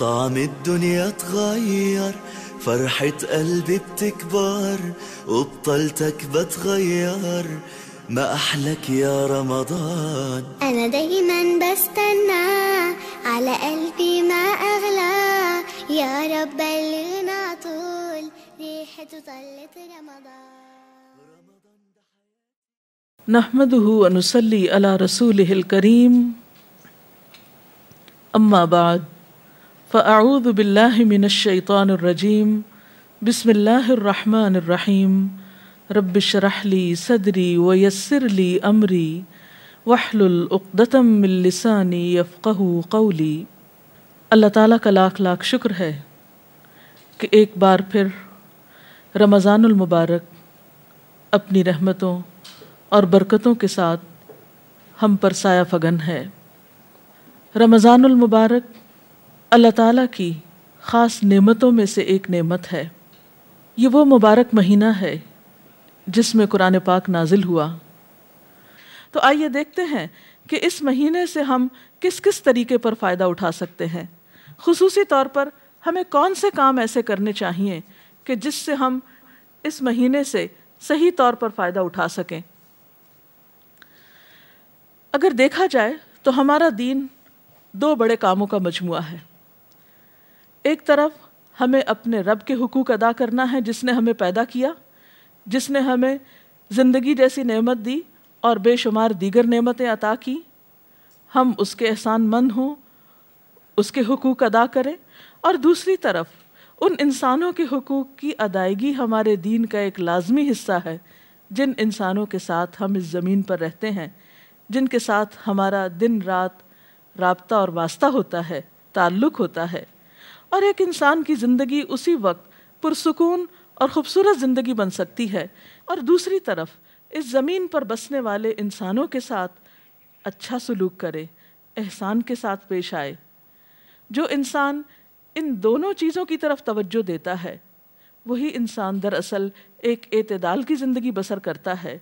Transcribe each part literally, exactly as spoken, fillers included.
طعم الدنيا اتغير، فرحة قلبي بتكبر وبطلتك بتغير، ما أحلك يا رمضان. أنا دايما بستنى على قلبي ما أغلى، يا رب بلغنا طول ريحته طلت رمضان. نحمده ونصلي على رسوله الكريم. أما بعد فأعوذ بالله من الشيطان الرجيم. بسم الله الرحمن الرحيم. رب اشرح لي صدري ويسر لي أمري واحلل عقدة من لساني يفقهوا قولي. अल्लाह ताला का लाख लाख शुक्र है कि एक बार फिर रमज़ानुल मुबारक अपनी रहमतों और बरकतों के साथ हम पर साया फगन है। रमज़ानुल मुबारक अल्लाह ताला की ख़ास नेमतों में से एक नेमत है। ये वो मुबारक महीना है जिसमें कुरान पाक नाजिल हुआ। तो आइए देखते हैं कि इस महीने से हम किस किस तरीके पर फ़ायदा उठा सकते हैं। ख़ुसूसी तौर पर हमें कौन से काम ऐसे करने चाहिए कि जिससे हम इस महीने से सही तौर पर फ़ायदा उठा सकें। अगर देखा जाए तो हमारा दीन दो बड़े कामों का मजमुआ है। एक तरफ हमें अपने रब के हुकूक अदा करना है, जिसने हमें पैदा किया, जिसने हमें ज़िंदगी जैसी नेमत दी और बेशुमार दीगर नेमतें अता की। हम उसके एहसान मंद हों, उसके हुकूक अदा करें। और दूसरी तरफ उन इंसानों के हुकूक की अदायगी हमारे दीन का एक लाजमी हिस्सा है, जिन इंसानों के साथ हम इस ज़मीन पर रहते हैं, जिनके साथ हमारा दिन रात राब्ता और वास्ता होता है, ताल्लुक़ होता है। और एक इंसान की ज़िंदगी उसी वक्त पुरसुकून और ख़ूबसूरत ज़िंदगी बन सकती है और दूसरी तरफ इस ज़मीन पर बसने वाले इंसानों के साथ अच्छा सलूक करे, एहसान के साथ पेश आए। जो इंसान इन दोनों चीज़ों की तरफ तवज्जो देता है वही इंसान दरअसल एक एतदाल की ज़िंदगी बसर करता है,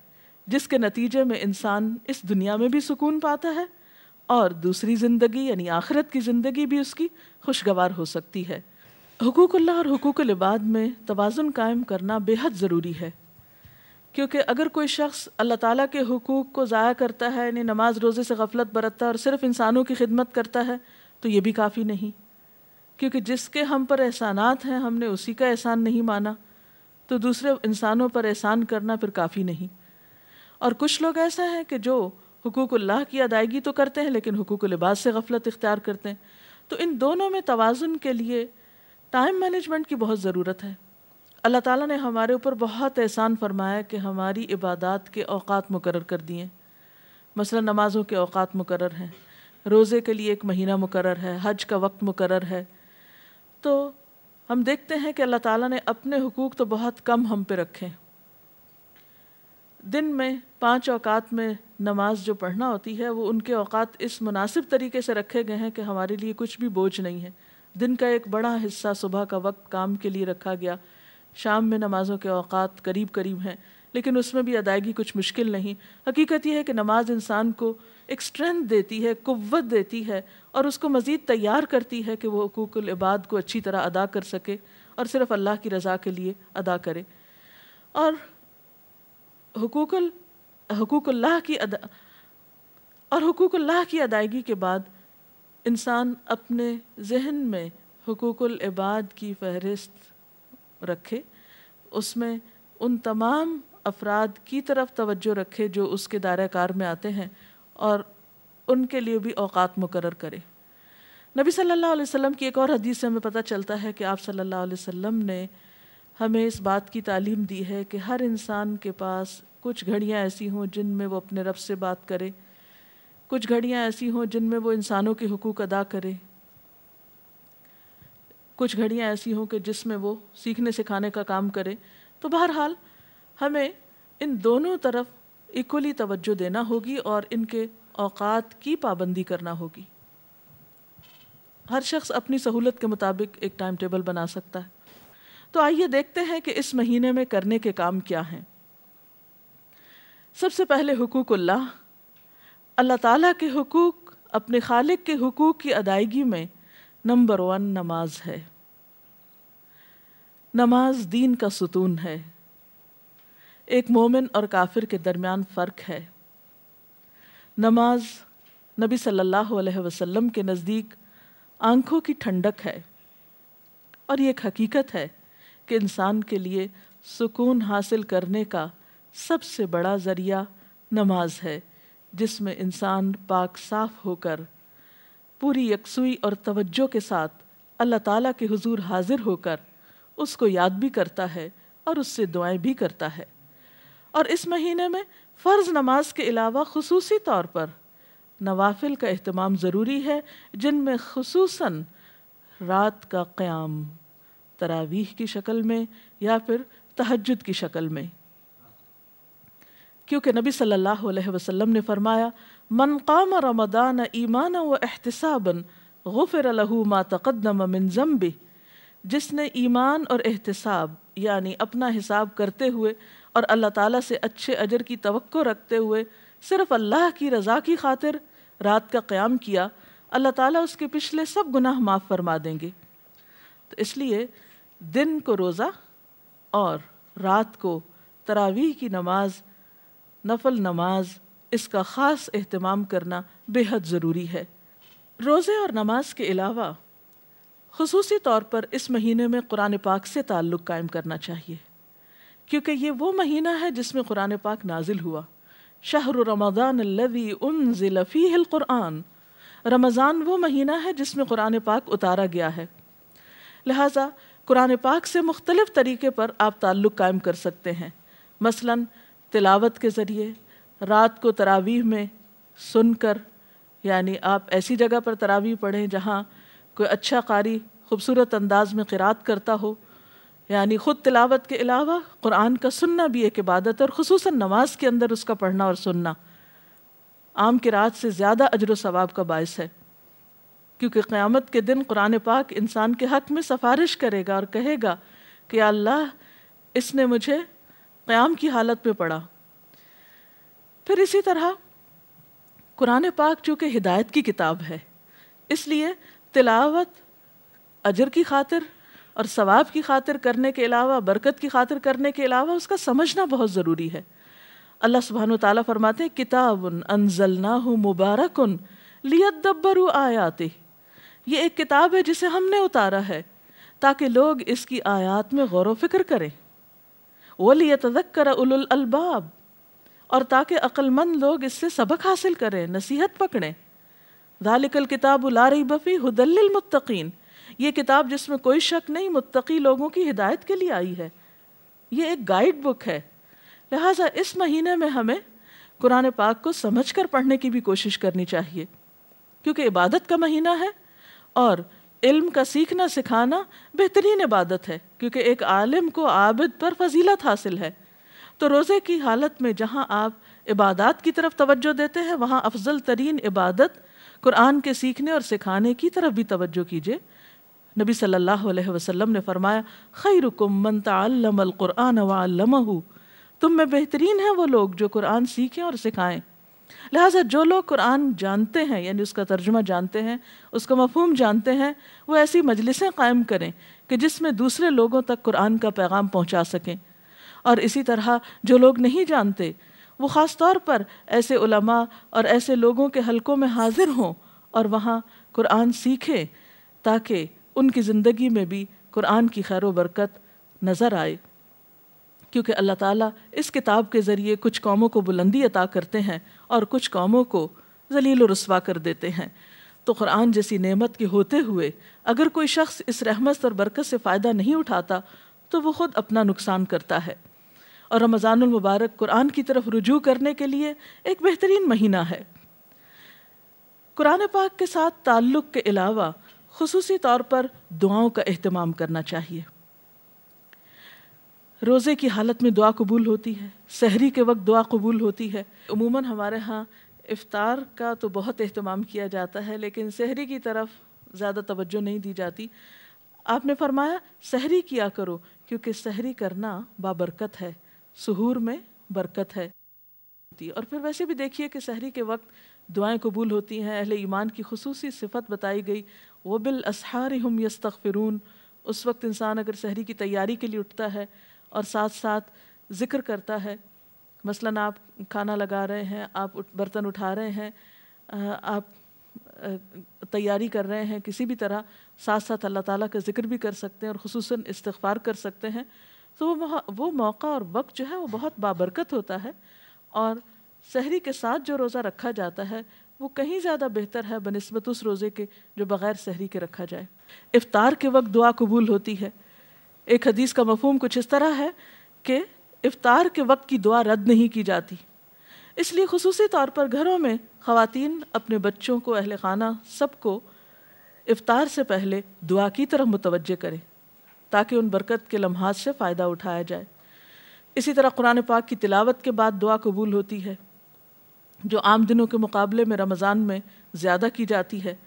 जिसके नतीजे में इंसान इस दुनिया में भी सुकून पाता है और दूसरी ज़िंदगी यानी आखिरत की ज़िंदगी भी उसकी खुशगवार हो सकती है। हुकूकुल्लाह और हुकूकुल इबाद में तवाज़ुन कायम करना बेहद ज़रूरी है, क्योंकि अगर कोई शख्स अल्लाह ताला के हुकूक को ज़ाया करता है, यानी नमाज रोज़े से गफलत बरतता है और सिर्फ़ इंसानों की खिदमत करता है, तो ये भी काफ़ी नहीं, क्योंकि जिसके हम पर एहसानात हैं हमने उसी का एहसान नहीं माना, तो दूसरे इंसानों पर एहसान करना फिर काफ़ी नहीं। और कुछ लोग ऐसा हैं कि जो हुकूकुल्लाह की अदायगी तो करते हैं लेकिन हुकूकुल इबाद से गफलत इख्तियार करते हैं। तो इन दोनों में तवाज़ुन के लिए टाइम मैनेजमेंट की बहुत ज़रूरत है। अल्लाह ताला ने हमारे ऊपर बहुत एहसान फरमाया कि हमारी इबादत के औक़ात मुकर्रर कर दिए। मसलन नमाज़ों के औक़ात मुकर्रर हैं, रोज़े के लिए एक महीना मुकर्रर है, हज का वक्त मुकर्रर है। तो हम देखते हैं कि अल्लाह ताला ने अपने हुकूक तो बहुत कम हम पे रखे। दिन में पाँच औक़ात में नमाज जो पढ़ना होती है वो उनके औक़ात इस मुनासिब तरीके से रखे गए हैं कि हमारे लिए कुछ भी बोझ नहीं है। दिन का एक बड़ा हिस्सा सुबह का वक्त काम के लिए रखा गया। शाम में नमाज़ों के औक़ात करीब करीब हैं, लेकिन उसमें भी अदायगी कुछ मुश्किल नहीं। हकीकत यह है कि नमाज इंसान को एक स्ट्रेंथ देती है, कुव्वत देती है और उसको मज़ीद तैयार करती है कि वो हुकूकुल इबाद को अच्छी तरह अदा कर सके और सिर्फ़ अल्लाह की रज़ा के लिए अदा करे। और हुकूकुल हुकूकुल्लाह की अदा और हुकूकुल्लाह की अदायगी के बाद इंसान अपने जहन में हुकूकुल इबाद की फहरिस्त रखे, उसमें उन तमाम अफराद की तरफ तवज्जो रखे जो उसके दायरा कार में आते हैं और उनके लिए भी औक़ात मुकर्रर करे। नबी सल्लल्लाहु अलैहि वसल्लम की एक और हदीस से हमें पता चलता है कि आप सल्लल्लाहु अलैहि वसल्लम ने हमें इस बात की तालीम दी है कि हर इंसान के पास कुछ घड़ियाँ ऐसी हों जिनमें वो अपने रब से बात करे, कुछ घड़ियाँ ऐसी हों जिनमें वो इंसानों के हुकूक अदा करे, कुछ घड़ियाँ ऐसी हों कि जिसमें वो सीखने सिखाने का काम करे। तो बहरहाल हमें इन दोनों तरफ इक्वली तवज्जो देना होगी और इनके औक़ात की पाबंदी करना होगी। हर शख्स अपनी सहूलत के मुताबिक एक टाइम टेबल बना सकता है। तो आइए देखते हैं कि इस महीने में करने के काम क्या हैं। सबसे पहले हुकूकुल्लाह, अल्लाह ताला के हुकूक, अपने खालिक के हुकूक की अदायगी में नंबर वन नमाज है। नमाज दीन का सुतून है। एक मोमिन और काफिर के दरमियान फ़र्क है। नमाज नबी सल्लल्लाहु अलैहि वसल्लम के नज़दीक आँखों की ठंडक है और ये एक हकीकत है कि इंसान के लिए सुकून हासिल करने का सबसे बड़ा ज़रिया नमाज है, जिसमें इंसान पाक साफ होकर पूरी यकसुई और तवज्जो के साथ अल्लाह ताला के हुजूर हाजिर होकर उसको याद भी करता है और उससे दुआएं भी करता है। और इस महीने में फ़र्ज़ नमाज के अलावा खुसूसी तौर पर नवाफिल का अहतमाम ज़रूरी है, जिनमें खुसूसन रात का क़याम तरावीह की शक्ल में या फिर तहज्जुद की शक्ल में, क्योंकि नबी सल्लल्लाहु अलैहि वसल्लम ने फरमाया मन क़ाम रमदान ईमान व एहतिसाबन गुफ़िर लहू मा तक़द्दम मिन ज़म्बि, जिसने ईमान और एहतिसाब यानी अपना हिसाब करते हुए और अल्लाह ताला से अच्छे अजर की तवक्को रखते हुए सिर्फ अल्लाह की रज़ा की खातिर रात का क़याम किया, अल्लाह ताला उसके पिछले सब गुनाह माफ़ फरमा देंगे। तो इसलिए दिन को रोज़ा और रात को तरावीह की नमाज, नफल नमाज, इसका ख़ास अहतमाम करना बेहद ज़रूरी है। रोज़े और नमाज के अलावा ख़ुसूसी तौर पर इस महीने में कुरान पाक से ताल्लुक़ कायम करना चाहिए, क्योंकि ये वो महीना है जिसमें कुरान पाक नाजिल हुआ। शहर रमज़ान अल्लज़ी उन्ज़िल फ़ीहिल कुरान, रमज़ान वो महीना है जिसमें कुरान पाक उतारा गया है। लिहाजा कुरान पाक से मुख्तलिफ़ तरीक़े पर आप ताल्लुक़ कायम कर सकते हैं, मसलन तिलावत के ज़रिए, रात को तरावीह में सुनकर, यानी आप ऐसी जगह पर तरावीह पढ़ें जहाँ कोई अच्छा कारी ख़ूबसूरत अंदाज़ में क़िरात करता हो, यानी ख़ुद तिलावत के अलावा कुरान का सुनना भी एक इबादत है और ख़ुसूसन नमाज के अंदर उसका पढ़ना और सुनना आम क़िरात से ज़्यादा अजर व सवाब का बायस है, क्योंकि क़यामत के दिन कुरान पाक इंसान के हक़ में सफ़ारिश करेगा और कहेगा कि अल्लाह इसने मुझे क़याम की हालत में पढ़ा। फिर इसी तरह कुरान पाक चूँकि हिदायत की किताब है, इसलिए तिलावत अजर की खातिर और सवाब की खातिर करने के अलावा, बरकत की खातिर करने के अलावा उसका समझना बहुत ज़रूरी है। अल्लाह सुब्हानहू तआला फरमाते हैं किताबुन अंज़लनाहु मुबारकुन लियद्दब्बरू आयाति, ये एक किताब है जिसे हमने उतारा है ताकि लोग इसकी आयात में गौर व फ़िक्र करें। वलियतज़क्कर उलुल अलबाब, और ताकि अक्लमंद लोग इससे सबक हासिल करें, नसीहत पकड़ें। ज़ालिकल किताबु ला रैब फीह हुदल लिल मुत्तक़ीन, ये किताब जिसमें कोई शक नहीं मुत्तकी लोगों की हिदायत के लिए आई है, ये एक गाइड बुक है। लिहाजा इस महीने में हमें कुरान पाक को समझकर पढ़ने की भी कोशिश करनी चाहिए, क्योंकि इबादत का महीना है और इल्म का सीखना सिखाना बेहतरीन इबादत है, क्योंकि एक आलिम को आबिद पर फजीलत हासिल है। तो रोज़े की हालत में जहाँ आप इबादत की तरफ तवज्जो देते हैं, वहाँ अफजल तरीन इबादत कुरान के सीखने और सिखाने की तरफ भी तवज्जो कीजिए। नबी सल्लल्लाहु अलैहि वसल्लम ने फरमाया खैरुकुम मन तअल्लमल कुरान व अल्लमहु, तुम में बेहतरीन हैं वो लोग जो कुरान सीखें और सिखाएं। लिहाजा जो लोग कुरान जानते हैं, यानी उसका तर्जुमा जानते हैं, उसका मफहूम जानते हैं, वो ऐसी मजलिसें कायम करें कि जिसमें दूसरे लोगों तक कुरान का पैगाम पहुँचा सकें। और इसी तरह जो लोग नहीं जानते, वो ख़ास तौर पर ऐसे उलमा और ऐसे लोगों के हलकों में हाजिर हों और वहाँ कुरान सीखें, ताकि उनकी ज़िंदगी में भी कुरान की खैर व बरकत नज़र आए, क्योंकि अल्लाह ताला इस किताब के ज़रिए कुछ कौमों को बुलंदी अता करते हैं और कुछ कौमों को ज़लील व रुस्वा कर देते हैं। तो कुरान जैसी नेमत के होते हुए अगर कोई शख्स इस रहमत और बरकत से फ़ायदा नहीं उठाता तो वो ख़ुद अपना नुकसान करता है। और रमज़ानुल मुबारक कुरान की तरफ रुजू करने के लिए एक बेहतरीन महीना है। कुरान पाक के साथ ताल्लुक़ के अलावा ख़ुसूसी तौर पर दुआओं का अहतमाम करना चाहिए। रोज़े की हालत में दुआ कबूल होती है, सहरी के वक्त दुआ कबूल होती है। उमूमन हमारे यहाँ इफ्तार का तो बहुत अहतमाम किया जाता है, लेकिन सहरी की तरफ ज़्यादा तवज्जो नहीं दी जाती। आपने फरमाया सहरी किया करो, क्योंकि सहरी करना बाबरकत है, सुहूर में बरकत है। और फिर वैसे भी देखिए कि सहरी के वक्त दुआएं कबूल होती हैं। अहले ईमान की खुसूसी सिफत बताई गई, वबिल असहार हम यस्तगफिरून, उस वक्त इंसान अगर सहरी की तैयारी के लिए उठता है और साथ साथ ज़िक्र करता है, मसलन आप खाना लगा रहे हैं, आप बर्तन उठा रहे हैं, आप तैयारी कर रहे हैं, किसी भी तरह साथ साथ अल्लाह ताला का ज़िक्र भी कर सकते हैं और खुसूसन इस्तिग़फ़ार कर सकते हैं। तो वो वो मौका और वक्त जो है वो बहुत बाबरकत होता है। और सहरी के साथ जो रोज़ा रखा जाता है वो कहीं ज़्यादा बेहतर है बनिस्बत उस रोज़े के जो बग़ैर सहरी के रखा जाए। इफ़्तार के वक्त दुआ कबूल होती है। एक हदीस का मफ़हूम कुछ इस तरह है कि इफ़्तार के वक्त की दुआ रद्द नहीं की जाती, इसलिए ख़ुसूसी तौर पर घरों में ख़वातीन अपने बच्चों को, अहल खाना सबको इफ़्तार से पहले दुआ की तरफ मुतवज्जे करें ताकि उन बरकत के लम्हात से फ़ायदा उठाया जाए। इसी तरह कुरान पाक की तिलावत के बाद दुआ कबूल होती है जो आम दिनों के मुकाबले में रमज़ान में ज़्यादा की जाती है।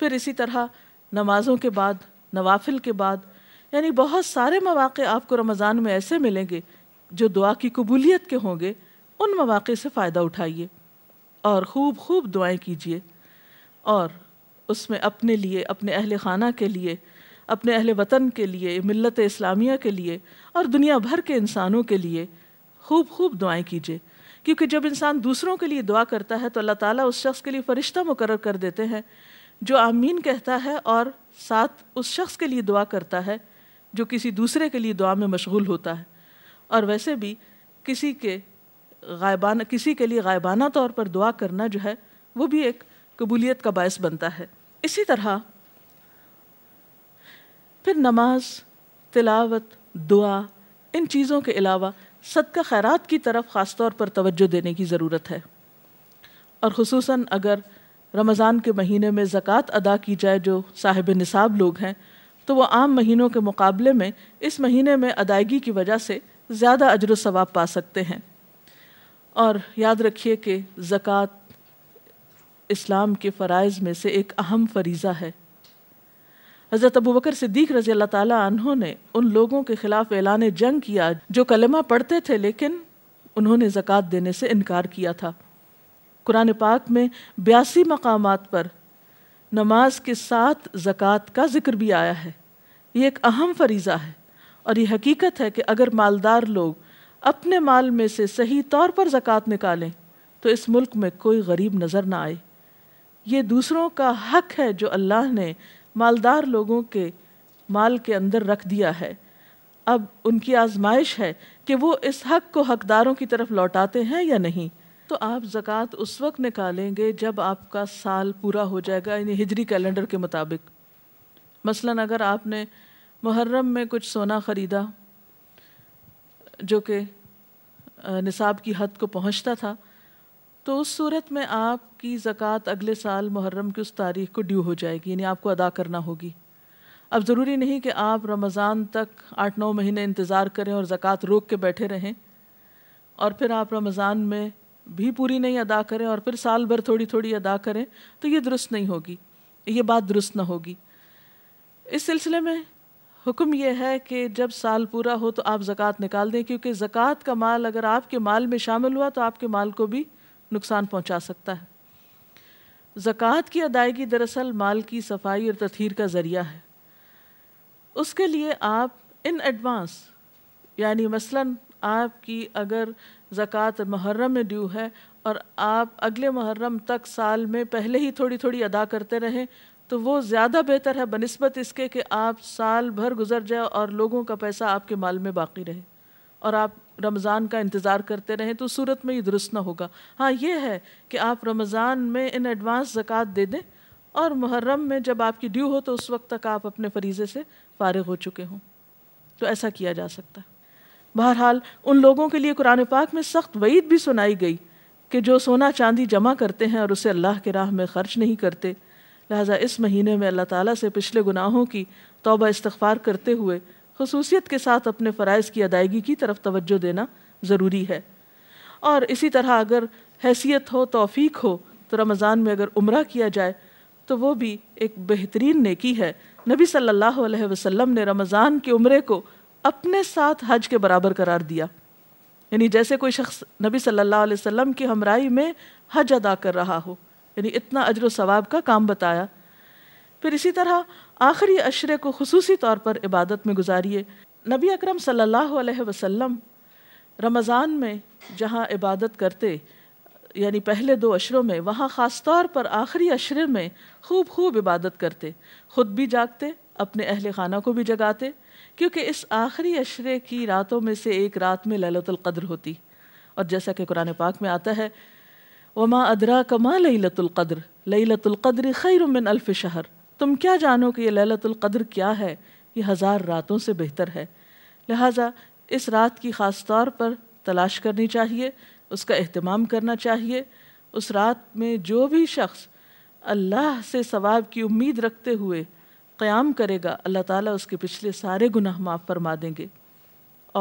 फिर इसी तरह नमाज़ों के बाद, नवाफिल के बाद, यानी बहुत सारे मौक़े आपको रमज़ान में ऐसे मिलेंगे जो दुआ की कबूलियत के होंगे। उन मौक़े से फ़ायदा उठाइए और खूब खूब दुआएं कीजिए और उसमें अपने लिए, अपने अहल खाना के लिए, अपने अहल वतन के लिए, मिल्लत इस्लामिया के लिए और दुनिया भर के इंसानों के लिए खूब खूब दुआएं कीजिए। क्योंकि जब इंसान दूसरों के लिए दुआ करता है तो अल्लाह ताला उस शख्स के लिए फ़रिश्ता मुकर्रर कर देते हैं जो आमीन कहता है और साथ उस शख्स के लिए दुआ करता है जो किसी दूसरे के लिए दुआ में मशगूल होता है। और वैसे भी किसी के गायबाना किसी के लिए गायबाना तौर पर दुआ करना जो है वो भी एक कबूलियत का बायस बनता है। इसी तरह फिर नमाज, तिलावत, दुआ, इन चीज़ों के अलावा सदका खैरात की तरफ ख़ास तौर पर तवज्जो देने की ज़रूरत है। और ख़ुसूसन अगर रमज़ान के महीने में ज़कात अदा की जाए जो साहिब निसाब लोग हैं, तो वो आम महीनों के मुकाबले में इस महीने में अदायगी की वजह से ज़्यादा अज्र व सवाब पा सकते हैं। और याद रखिए कि ज़कात इस्लाम के फ़राइज़ में से एक अहम फरीज़ा है। हज़रत अबू बकर सिद्दीक़ रज़ी अल्लाह ताला अन्हों ने उन लोगों के ख़िलाफ़ ऐलान जंग किया जो कलमा पढ़ते थे लेकिन उन्होंने ज़कात देने से इनकार किया था। कुरान पाक में बयासी मकामात पर नमाज के साथ ज़कात का ज़िक्र भी आया है। ये एक अहम फरीज़ा है और ये हकीकत है कि अगर मालदार लोग अपने माल में से सही तौर पर ज़कात निकालें तो इस मुल्क में कोई गरीब नज़र ना आए। ये दूसरों का हक है जो अल्लाह ने मालदार लोगों के माल के अंदर रख दिया है। अब उनकी आजमाइश है कि वो इस हक को हकदारों की तरफ लौटाते हैं या नहीं। तो आप ज़कात उस वक्त निकालेंगे जब आपका साल पूरा हो जाएगा, यानी हिजरी कैलेंडर के मुताबिक। मसलन अगर आपने मुहर्रम में कुछ सोना ख़रीदा जो कि निसाब की हद को पहुंचता था, तो उस सूरत में आपकी ज़कात अगले साल मुहर्रम की उस तारीख़ को ड्यू हो जाएगी, यानी आपको अदा करना होगी। अब ज़रूरी नहीं कि आप रमज़ान तक आठ नौ महीने इंतज़ार करें और ज़कात रोक के बैठे रहें और फिर आप रमज़ान में भी पूरी नहीं अदा करें और फिर साल भर थोड़ी थोड़ी अदा करें, तो ये दुरुस्त नहीं होगी, ये बात दुरुस्त ना होगी। इस सिलसिले में हुक्म यह है कि जब साल पूरा हो तो आप ज़कात निकाल दें, क्योंकि ज़कात का माल अगर आपके माल में शामिल हुआ तो आपके माल को भी नुकसान पहुंचा सकता है। ज़कात की अदायगी दरअसल माल की सफाई और तथहीर का ज़रिया है। उसके लिए आप इन एडवांस, यानी मसलन आपकी अगर ज़कात मुहर्रम में ड्यू है और आप अगले मुहर्रम तक साल में पहले ही थोड़ी थोड़ी अदा करते रहें, तो वो ज़्यादा बेहतर है बनिस्बत इसके कि आप साल भर गुजर जाए और लोगों का पैसा आपके माल में बाकी रहे और आप रमज़ान का इंतज़ार करते रहें। तो सूरत में ये दुरुस्त ना होगा। हाँ, ये है कि आप रमज़ान में इन एडवांस ज़कात दे दें और मुहर्रम में जब आपकी ड्यू हो तो उस वक्त तक आप अपने फरीज़े से फारिग हो चुके हों, तो ऐसा किया जा सकता है। बहरहाल उन लोगों के लिए कुरान पाक में सख्त वईद भी सुनाई गई कि जो सोना चांदी जमा करते हैं और उसे अल्लाह के राह में ख़र्च नहीं करते। लिहाजा इस महीने में अल्लाह ताला से पिछले गुनाहों की तौबा इस्तग़फ़ार करते हुए ख़ुसूसियत के साथ अपने फ़राइज़ की अदायगी की तरफ तवज्जो देना ज़रूरी है। और इसी तरह अगर हैसियत हो, तौफ़ीक हो, तो रमज़ान में अगर उम्रा किया जाए तो वो भी एक बेहतरीन नेकी है। नबी सल्लल्लाहु अलैहि वसल्लम ने रमज़ान के उम्रे को अपने साथ हज के बराबर करार दिया, यानी जैसे कोई शख्स नबी सल्लल्लाहु अलैहि वसल्लम की हमराई में हज अदा कर रहा हो। यानी इतना अजर व सवाब का काम बताया। फिर इसी तरह आखिरी अशरे को खुसूसी तौर पर इबादत में गुजारिए। नबी अकरम सल्लल्लाहु अलैहि वसल्लम रमज़ान में जहाँ इबादत करते, यानी पहले दो अशरों में, वहाँ ख़ास तौर पर आखिरी अशरे में खूब खूब इबादत करते, ख़ुद भी जागते, अपने अहल खाना को भी जगाते, क्योंकि इस आखिरी अशरे की रातों में से एक रात में लैलतुल क़द्र होती। और जैसा कि कुरान पाक में आता है, वमा अदराका मा लैलतुल क़द्र लैलतुल क़द्र खैरुम मिन अल्फ शहर, तुम क्या जानो कि ये लैलतुल क़द्र क्या है, ये हज़ार रातों से बेहतर है। लिहाजा इस रात की ख़ास तौर पर तलाश करनी चाहिए, उसका अहतमाम करना चाहिए। उस रात में जो भी शख्स अल्लाह से सवाब की उम्मीद रखते हुए क़याम करेगा, अल्लाह ताला उसके पिछले सारे गुनाह माफ़ फरमा देंगे।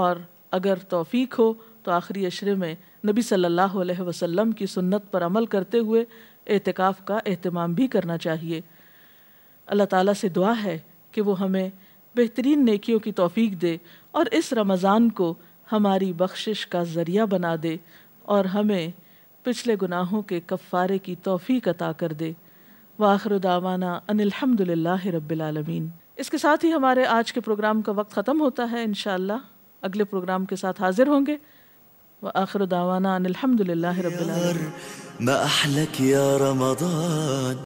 और अगर तौफ़ीक हो तो आखिरी अशरे में नबी सल्लल्लाहु अलैहि वसल्लम की सुन्नत पर अमल करते हुए एतिकाफ़ का अहतमाम भी करना चाहिए। अल्लाह ताला से दुआ है कि वो हमें बेहतरीन नेकियों की तौफ़ीक दे और इस रमज़ान को हमारी बख्शिश का ज़रिया बना दे और हमें पिछले गुनाहों के कफ़ारे की तौफ़ीक अता कर दे। व आखिर दावाना अनिल हम्दुलिल्लाहि रब्बिल आलमीन। इसके साथ ही हमारे आज के प्रोग्राम का वक्त ख़त्म होता है। इंशाअल्लाह अगले प्रोग्राम के साथ हाज़िर होंगे। व आखिर दावाना अनिल हम्दुलिल्लाहि रब्बिल आलमीन।